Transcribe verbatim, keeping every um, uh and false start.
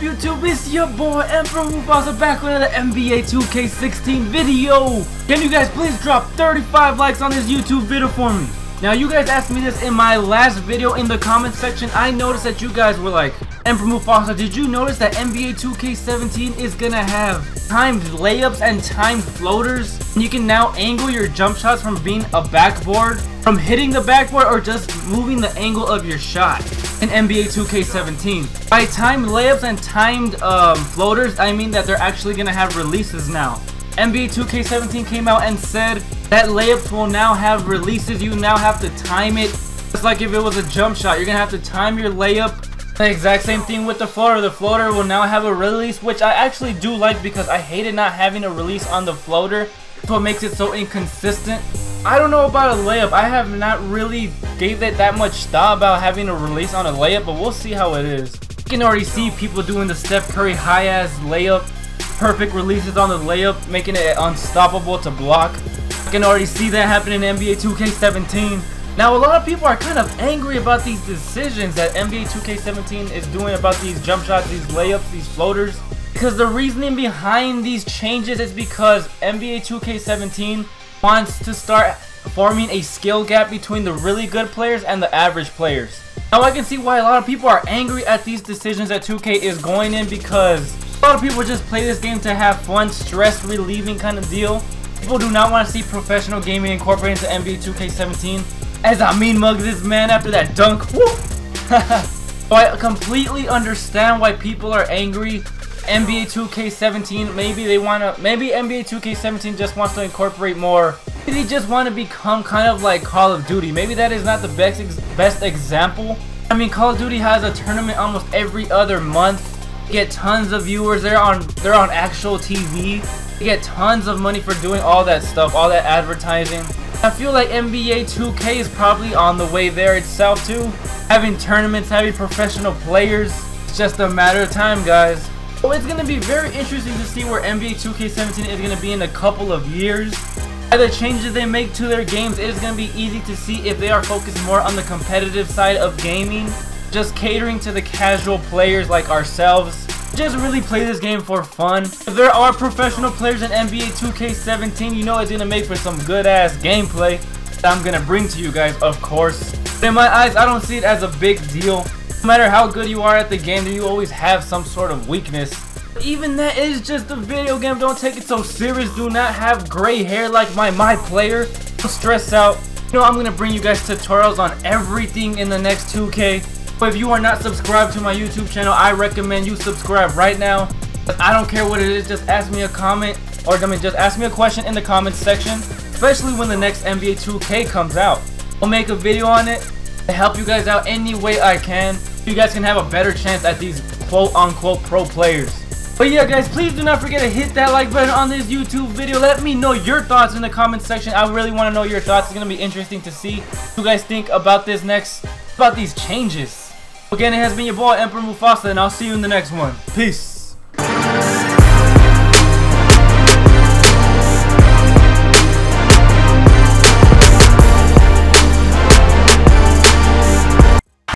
YouTube, it's your boy Emperor Mufasa back with another N B A two K sixteen video. Can you guys please drop thirty-five likes on this YouTube video for me? Now you guys asked me this in my last video in the comment section. I noticed that you guys were like, Emperor Mufasa, did you notice that N B A two K seventeen is gonna have timed layups and timed floaters? You can now angle your jump shots from being a backboard, from hitting the backboard, or just moving the angle of your shot in N B A two K seventeen. By timed layups and timed um, floaters, I mean that they're actually gonna have releases now. N B A two K seventeen came out and said that layups will now have releases. You now have to time it. It's like if it was a jump shot, you're gonna have to time your layup. The exact same thing with the floater. The floater will now have a release, which I actually do like because I hated not having a release on the floater. That's what makes it so inconsistent. I don't know about a layup. I have not really gave it that much thought about having a release on a layup, but we'll see how it is. You can already see people doing the Steph Curry high-ass layup, perfect releases on the layup, making it unstoppable to block. I can already see that happen in N B A two K seventeen. Now a lot of people are kind of angry about these decisions that N B A two K seventeen is doing about these jump shots, these layups, these floaters. Because the reasoning behind these changes is because N B A two K seventeen wants to start forming a skill gap between the really good players and the average players. Now I can see why a lot of people are angry at these decisions that two K is going in, because a lot of people just play this game to have fun, stress relieving kind of deal. People do not want to see professional gaming incorporated into N B A two K seventeen. As I mean mug this man after that dunk. Woo! So I completely understand why people are angry. N B A two K seventeen, maybe they wanna maybe N B A two K seventeen just wants to incorporate more. Maybe they just wanna become kind of like Call of Duty. Maybe that is not the best ex best example. I mean, Call of Duty has a tournament almost every other month. They get tons of viewers, they're on they're on actual T V. They get tons of money for doing all that stuff, all that advertising. I feel like N B A two K is probably on the way there itself too. Having tournaments, having professional players, it's just a matter of time, guys. So it's going to be very interesting to see where N B A two K seventeen is going to be in a couple of years. By the changes they make to their games, it is going to be easy to see if they are focused more on the competitive side of gaming, just catering to the casual players like ourselves. Just really play this game for fun. If there are professional players in N B A two K seventeen, you know it's gonna make for some good ass gameplay that I'm gonna bring to you guys, of course. But in my eyes, I don't see it as a big deal. No matter how good you are at the game, do you always have some sort of weakness? But even that is just a video game. Don't take it so serious. Do not have gray hair like my my player. Don't stress out. You know, I'm gonna bring you guys tutorials on everything in the next two K. If you are not subscribed to my YouTube channel, I recommend you subscribe right now. I don't care what it is, just ask me a comment, or I mean just ask me a question in the comments section, especially when the next N B A two K comes out. I'll make a video on it to help you guys out any way I can. You guys can have a better chance at these quote unquote pro players. But yeah guys, please do not forget to hit that like button on this YouTube video. Let me know your thoughts in the comments section. I really want to know your thoughts. It's going to be interesting to see what you guys think about this next, about these changes. Again, it has been your boy Emperor Mufasa, and I'll see you in the next one. Peace.